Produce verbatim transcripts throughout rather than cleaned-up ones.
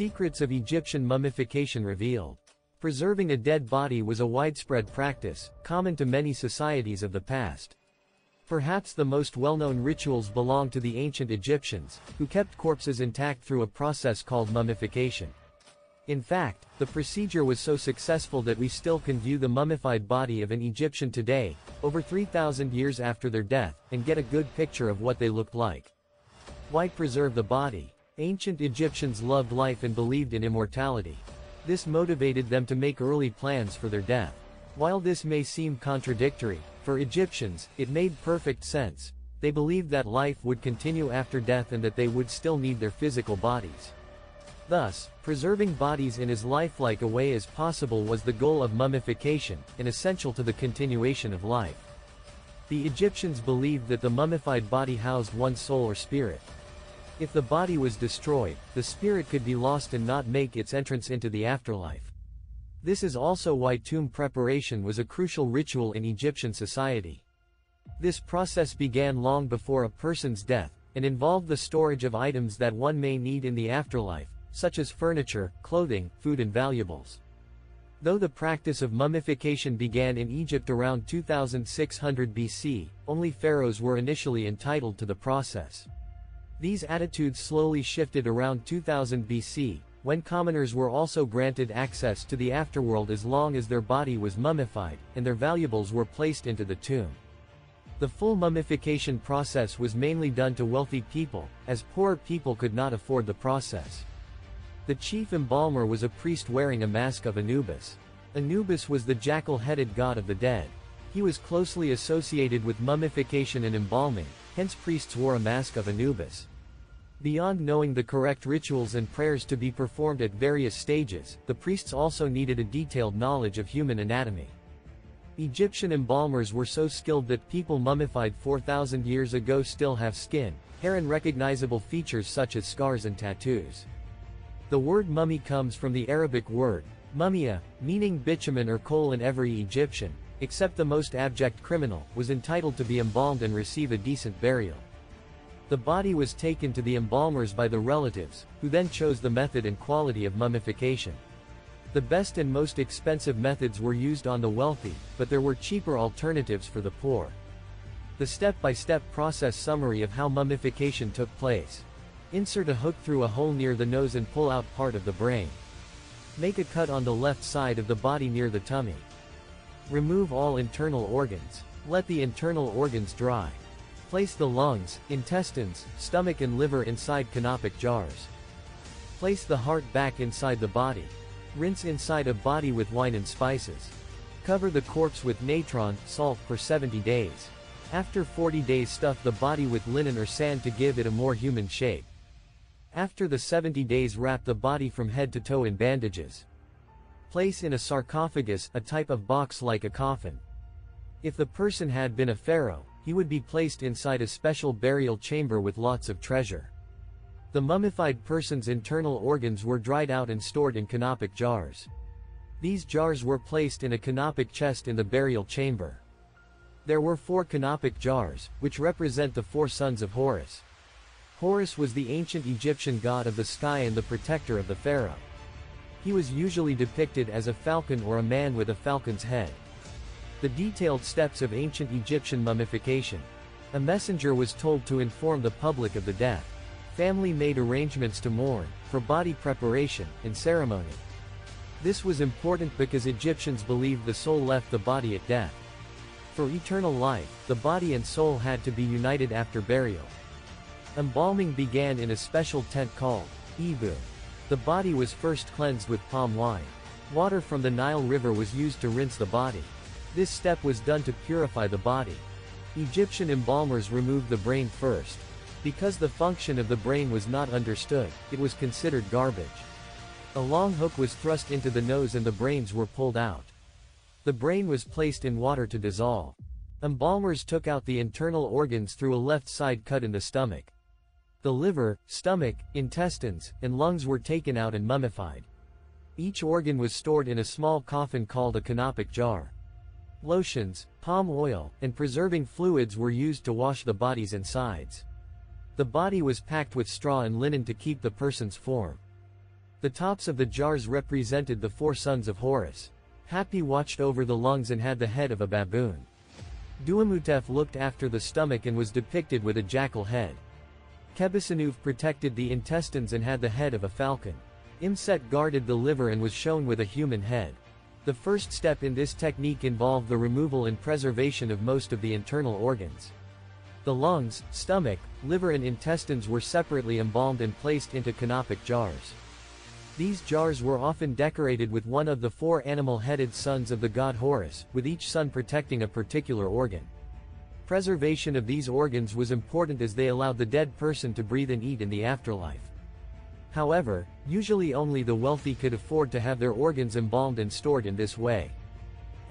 Secrets of Egyptian Mummification Revealed. Preserving a dead body was a widespread practice, common to many societies of the past. Perhaps the most well-known rituals belong to the ancient Egyptians, who kept corpses intact through a process called mummification. In fact, the procedure was so successful that we still can view the mummified body of an Egyptian today, over three thousand years after their death, and get a good picture of what they looked like. Why preserve the body? Ancient Egyptians loved life and believed in immortality. This motivated them to make early plans for their death. While this may seem contradictory, for Egyptians, it made perfect sense. They believed that life would continue after death and that they would still need their physical bodies. Thus, preserving bodies in as lifelike a way as possible was the goal of mummification, and essential to the continuation of life. The Egyptians believed that the mummified body housed one soul or spirit. If the body was destroyed, the spirit could be lost and not make its entrance into the afterlife. This is also why tomb preparation was a crucial ritual in Egyptian society. This process began long before a person's death, and involved the storage of items that one may need in the afterlife, such as furniture, clothing, food and valuables. Though the practice of mummification began in Egypt around two thousand six hundred B C, only pharaohs were initially entitled to the process. These attitudes slowly shifted around two thousand B C, when commoners were also granted access to the afterworld as long as their body was mummified, and their valuables were placed into the tomb. The full mummification process was mainly done to wealthy people, as poorer people could not afford the process. The chief embalmer was a priest wearing a mask of Anubis. Anubis was the jackal-headed god of the dead. He was closely associated with mummification and embalming, hence priests wore a mask of Anubis. Beyond knowing the correct rituals and prayers to be performed at various stages, the priests also needed a detailed knowledge of human anatomy. Egyptian embalmers were so skilled that people mummified four thousand years ago still have skin, hair and recognizable features such as scars and tattoos. The word mummy comes from the Arabic word, mumia, meaning bitumen or coal, and every Egyptian, except the most abject criminal, was entitled to be embalmed and receive a decent burial. The body was taken to the embalmers by the relatives, who then chose the method and quality of mummification. The best and most expensive methods were used on the wealthy, but there were cheaper alternatives for the poor. The step-by-step process summary of how mummification took place. Insert a hook through a hole near the nose and pull out part of the brain. Make a cut on the left side of the body near the tummy. Remove all internal organs. Let the internal organs dry. Place the lungs, intestines, stomach and liver inside canopic jars. Place the heart back inside the body. Rinse inside a body with wine and spices. Cover the corpse with natron, salt for seventy days. After forty days, stuff the body with linen or sand to give it a more human shape. After the seventy days, wrap the body from head to toe in bandages. Place in a sarcophagus, a type of box like a coffin. If the person had been a pharaoh, he would be placed inside a special burial chamber with lots of treasure. The mummified person's internal organs were dried out and stored in canopic jars. These jars were placed in a canopic chest in the burial chamber. There were four canopic jars, which represent the four sons of Horus. Horus was the ancient Egyptian god of the sky and the protector of the pharaoh. He was usually depicted as a falcon or a man with a falcon's head. The detailed steps of ancient Egyptian mummification. A messenger was told to inform the public of the death. Family made arrangements to mourn, for body preparation, and ceremony. This was important because Egyptians believed the soul left the body at death. For eternal life, the body and soul had to be united after burial. Embalming began in a special tent called Ibu. The body was first cleansed with palm wine. Water from the Nile River was used to rinse the body. This step was done to purify the body. Egyptian embalmers removed the brain first. Because the function of the brain was not understood, it was considered garbage. A long hook was thrust into the nose and the brains were pulled out. The brain was placed in water to dissolve. Embalmers took out the internal organs through a left side cut in the stomach. The liver, stomach, intestines, and lungs were taken out and mummified. Each organ was stored in a small coffin called a canopic jar. Lotions, palm oil, and preserving fluids were used to wash the bodies and sides. The body was packed with straw and linen to keep the person's form. The tops of the jars represented the four sons of Horus. Hapy watched over the lungs and had the head of a baboon. Duamutef looked after the stomach and was depicted with a jackal head. Qebehsenuef protected the intestines and had the head of a falcon. Imset guarded the liver and was shown with a human head. The first step in this technique involved the removal and preservation of most of the internal organs. The lungs, stomach, liver and intestines were separately embalmed and placed into canopic jars. These jars were often decorated with one of the four animal-headed sons of the god Horus, with each son protecting a particular organ. Preservation of these organs was important as they allowed the dead person to breathe and eat in the afterlife. However, usually only the wealthy could afford to have their organs embalmed and stored in this way.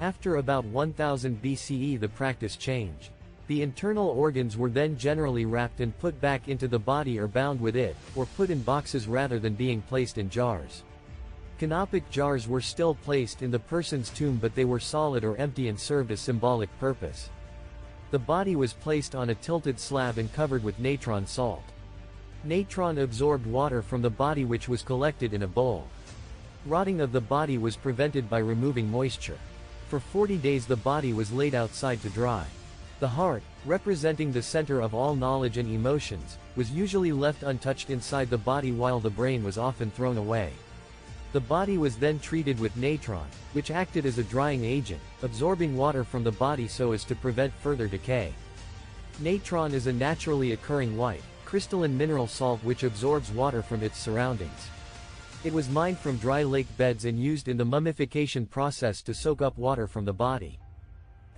After about one thousand B C E the practice changed. The internal organs were then generally wrapped and put back into the body or bound with it, or put in boxes rather than being placed in jars. Canopic jars were still placed in the person's tomb, but they were solid or empty and served a symbolic purpose. The body was placed on a tilted slab and covered with natron salt. Natron absorbed water from the body, which was collected in a bowl. Rotting of the body was prevented by removing moisture. For forty days the body was laid outside to dry. The heart, representing the center of all knowledge and emotions, was usually left untouched inside the body, while the brain was often thrown away. The body was then treated with natron, which acted as a drying agent, absorbing water from the body so as to prevent further decay. Natron is a naturally occurring white, crystalline mineral salt which absorbs water from its surroundings. It was mined from dry lake beds and used in the mummification process to soak up water from the body.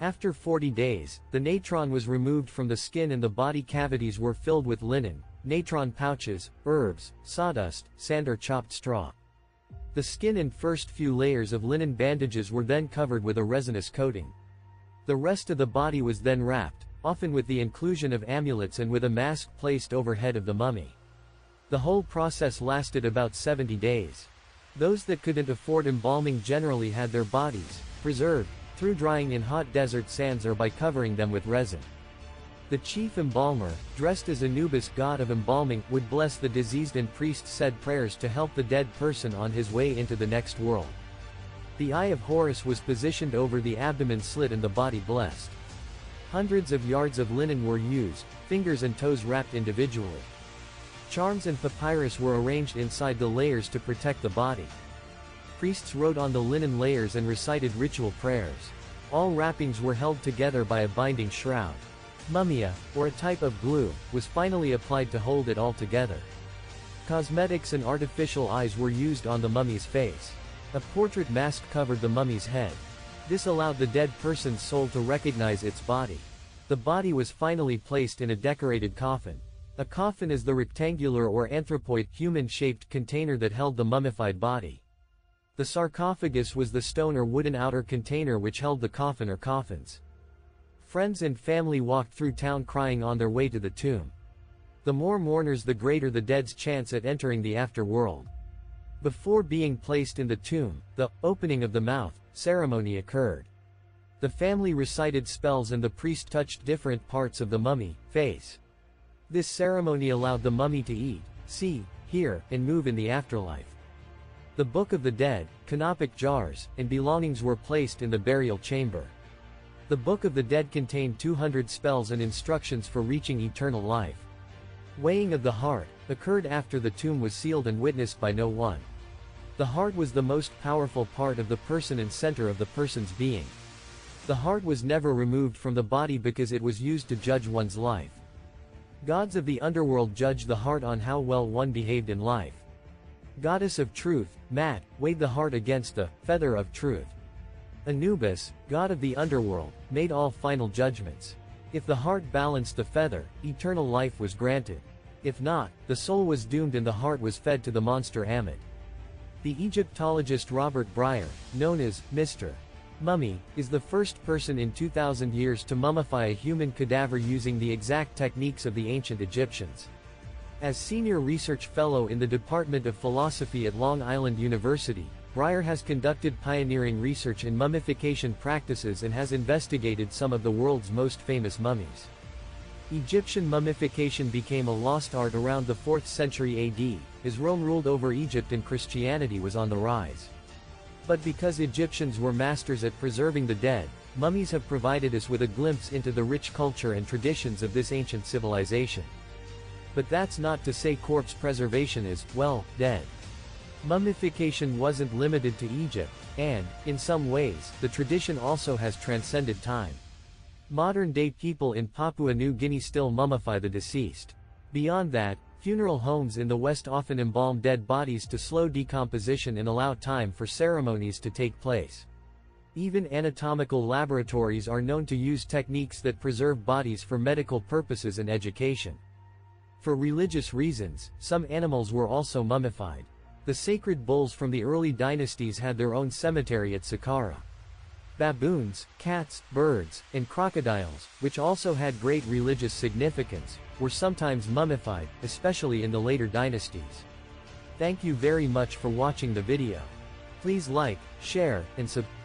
After forty days, the natron was removed from the skin and the body cavities were filled with linen, natron pouches, herbs, sawdust, sand or chopped straw. The skin and first few layers of linen bandages were then covered with a resinous coating. The rest of the body was then wrapped, often with the inclusion of amulets and with a mask placed overhead of the mummy. The whole process lasted about seventy days. Those that couldn't afford embalming generally had their bodies preserved through drying in hot desert sands or by covering them with resin. The chief embalmer, dressed as Anubis, god of embalming, would bless the deceased, and priests said prayers to help the dead person on his way into the next world. The eye of Horus was positioned over the abdomen slit and the body blessed. Hundreds of yards of linen were used, fingers and toes wrapped individually. Charms and papyrus were arranged inside the layers to protect the body. Priests wrote on the linen layers and recited ritual prayers. All wrappings were held together by a binding shroud. Mumia, or a type of glue, was finally applied to hold it all together. Cosmetics and artificial eyes were used on the mummy's face. A portrait mask covered the mummy's head. This allowed the dead person's soul to recognize its body. The body was finally placed in a decorated coffin. A coffin is the rectangular or anthropoid human-shaped container that held the mummified body. The sarcophagus was the stone or wooden outer container which held the coffin or coffins. Friends and family walked through town crying on their way to the tomb. The more mourners, the greater the dead's chance at entering the afterworld. Before being placed in the tomb, the opening of the mouth ceremony occurred. The family recited spells and the priest touched different parts of the mummy face. This ceremony allowed the mummy to eat, see, hear, and move in the afterlife. The Book of the Dead, canopic jars, and belongings were placed in the burial chamber. The Book of the Dead contained two hundred spells and instructions for reaching eternal life. Weighing of the heart occurred after the tomb was sealed and witnessed by no one. The heart was the most powerful part of the person and center of the person's being. The heart was never removed from the body because it was used to judge one's life. Gods of the underworld judge the heart on how well one behaved in life. Goddess of Truth, Maat, weighed the heart against the feather of truth. Anubis, god of the underworld, made all final judgments. If the heart balanced the feather, eternal life was granted. If not, the soul was doomed and the heart was fed to the monster Ammit. The Egyptologist Robert Brier, known as Mister Mummy, is the first person in two thousand years to mummify a human cadaver using the exact techniques of the ancient Egyptians. As senior research fellow in the Department of Philosophy at Long Island University, Brier has conducted pioneering research in mummification practices and has investigated some of the world's most famous mummies. Egyptian mummification became a lost art around the fourth century A D, as Rome ruled over Egypt and Christianity was on the rise. But because Egyptians were masters at preserving the dead, mummies have provided us with a glimpse into the rich culture and traditions of this ancient civilization. But that's not to say corpse preservation is, well, dead. Mummification wasn't limited to Egypt, and, in some ways, the tradition also has transcended time. Modern-day people in Papua New Guinea still mummify the deceased. Beyond that, funeral homes in the West often embalm dead bodies to slow decomposition and allow time for ceremonies to take place. Even anatomical laboratories are known to use techniques that preserve bodies for medical purposes and education. For religious reasons, some animals were also mummified. The sacred bulls from the early dynasties had their own cemetery at Saqqara. Baboons, cats, birds, and crocodiles, which also had great religious significance, were sometimes mummified, especially in the later dynasties. Thank you very much for watching the video. Please like, share, and subscribe.